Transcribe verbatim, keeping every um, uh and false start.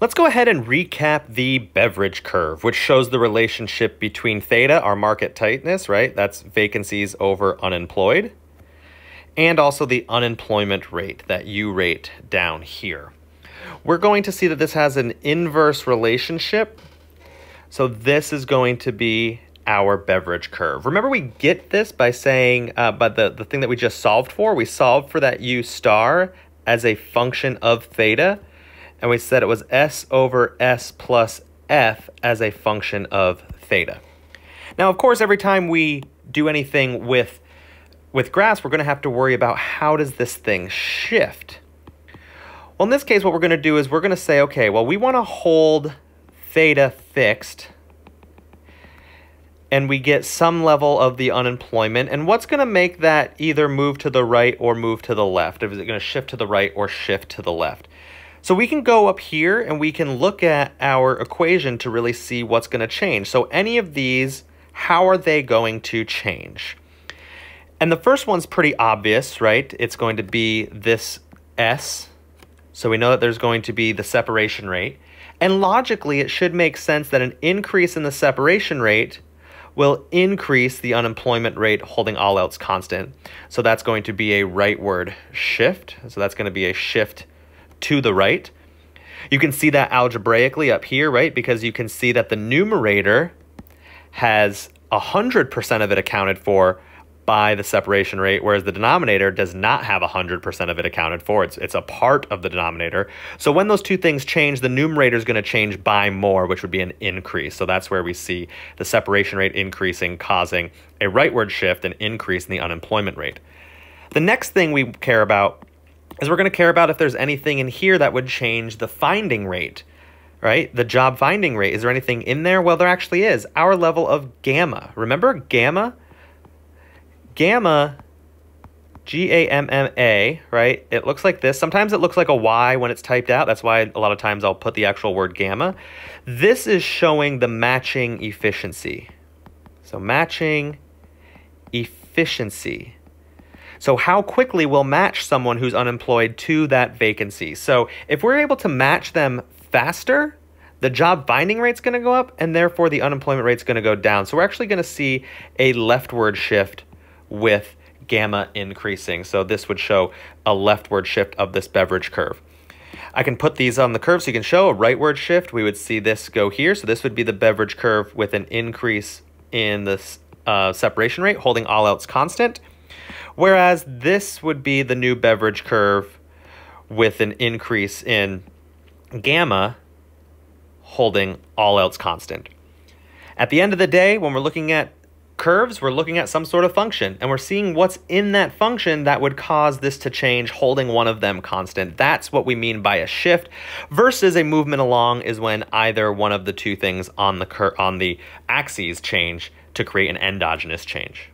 Let's go ahead and recap the Beveridge curve, which shows the relationship between theta, our market tightness, right? That's vacancies over unemployed, and also the unemployment rate, that U rate down here. We're going to see that this has an inverse relationship. So this is going to be our Beveridge curve. Remember, we get this by saying, uh, by the, the thing that we just solved for, we solved for that U star as a function of theta. And we said it was S over S plus F as a function of theta. Now, of course, every time we do anything with, with graphs, we're going to have to worry about how does this thing shift? Well, in this case, what we're going to do is we're going to say, okay, well, we want to hold theta fixed, and we get some level of the unemployment. And what's going to make that either move to the right or move to the left? Is it going to shift to the right or shift to the left? So we can go up here and we can look at our equation to really see what's going to change. So any of these, how are they going to change? And the first one's pretty obvious, right? It's going to be this S. So we know that there's going to be the separation rate. And logically, it should make sense that an increase in the separation rate will increase the unemployment rate, holding all else constant. So that's going to be a rightward shift. So that's going to be a shift to the right. You can see that algebraically up here, right? Because you can see that the numerator has one hundred percent of it accounted for by the separation rate, whereas the denominator does not have one hundred percent of it accounted for. It's, it's a part of the denominator. So when those two things change, the numerator is going to change by more, which would be an increase. So that's where we see the separation rate increasing, causing a rightward shift and increase in the unemployment rate. The next thing we care about is we're going to care about if there's anything in here that would change the finding rate, right? The job finding rate. Is there anything in there? Well, there actually is. Our level of gamma. Remember gamma? Gamma, G A M M A, right? It looks like this. Sometimes it looks like a Y when it's typed out. That's why a lot of times I'll put the actual word gamma. This is showing the matching efficiency. So matching efficiency. So how quickly we'll match someone who's unemployed to that vacancy. So if we're able to match them faster, the job finding rate's going to go up, and therefore the unemployment rate's going to go down. So we're actually going to see a leftward shift with gamma increasing. So this would show a leftward shift of this Beveridge curve. I can put these on the curve so you can show a rightward shift. We would see this go here. So this would be the Beveridge curve with an increase in the uh, separation rate, holding all else constant. Whereas this would be the new Beveridge curve with an increase in gamma, holding all else constant. At the end of the day, when we're looking at curves, we're looking at some sort of function, and we're seeing what's in that function that would cause this to change, holding one of them constant. That's what we mean by a shift, versus a movement along is when either one of the two things on the cur on the axes change to create an endogenous change.